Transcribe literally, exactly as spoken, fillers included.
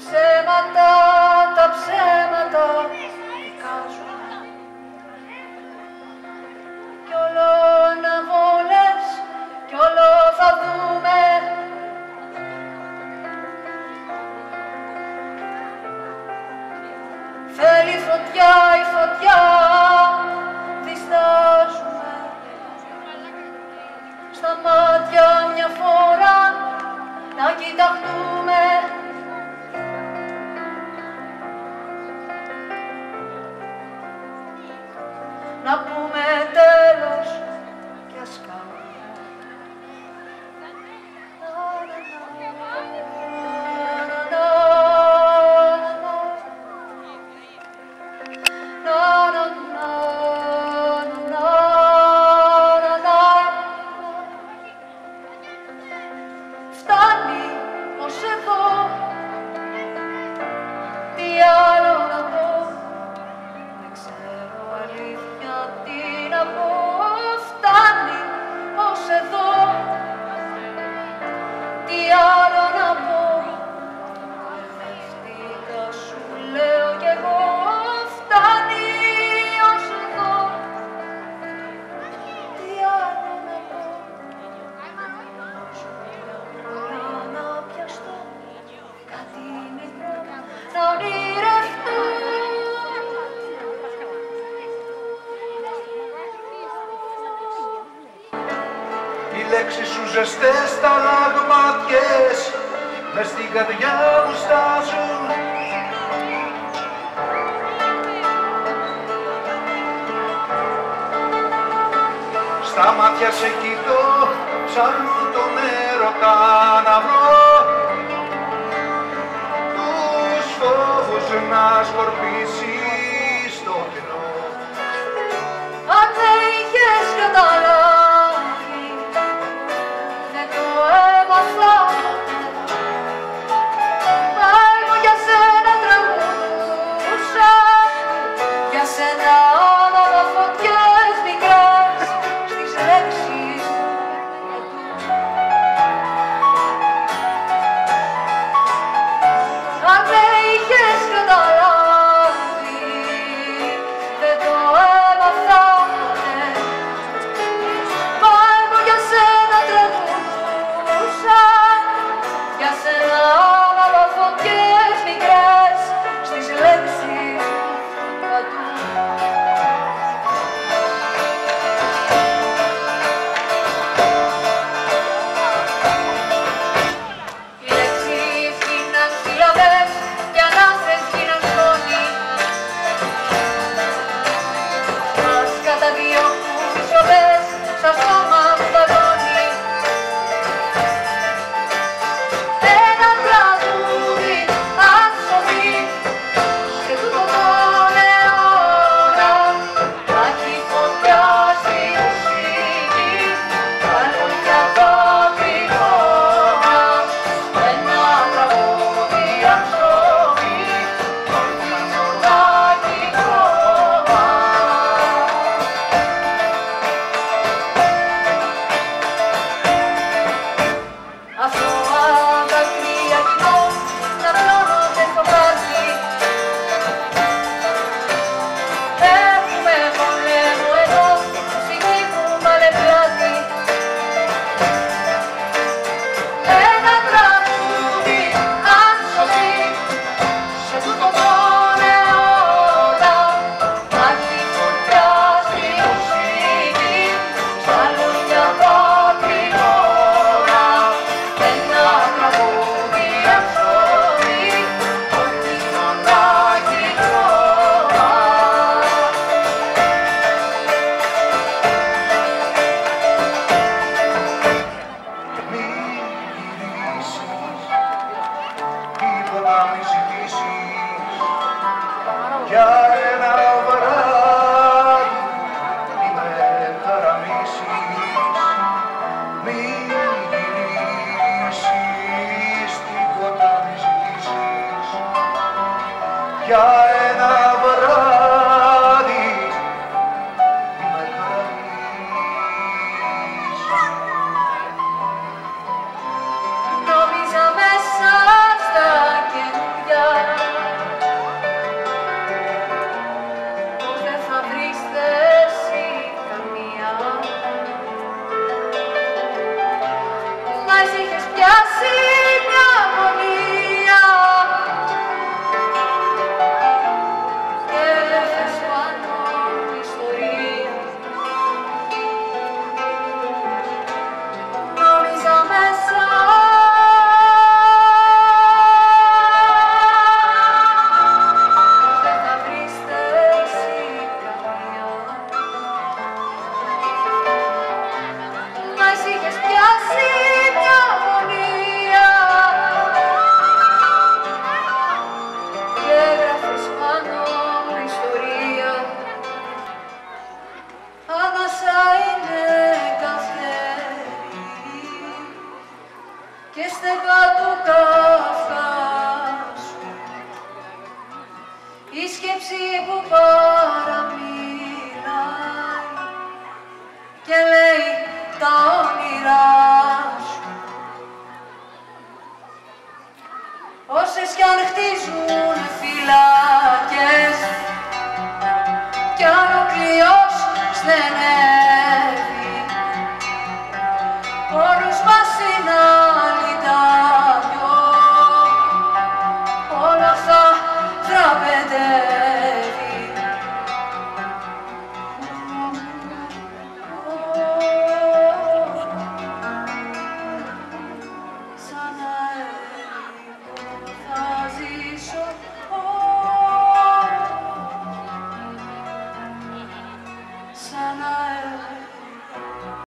ψέματα, τα ψέματα δικάζουν. Κι όλο να βόλες, κι όλο θα δούμε. Θέλει φωτιά, η φωτιά διστάζουμε. Στα μάτια μια φορά να κοιταχτούμε. Να πούμε τέλος κι ας κάνουμε. Φτάνει ως εδώ, τι άλλο να πω, δεν ξέρω αλήθεια τι να πω. Φτάνει ως εδώ, τι άλλο να πω, μπερδευτήκα σου λέω κι εγώ. Φτάνει ως εδώ, τι άλλο να πω, μπορεί να πιαστώ κάτι μικρό, να ονειρευτώ. Οι λέξεις σου ζεστές ταλαγματιές μες στην καρδιά μου στάζουν. Στα μάτια σε κοιτώ, ψάχνω τον έρωτα να βρω, τους φόβους να σκορπίσεις στο κενό. Αν δεν είχες καταλάβει, για ένα βράδυ μη με χαραμίσεις. Νόμιζα μέσα στα καινούργια Όσες κι αν χτίζουν φυλάκες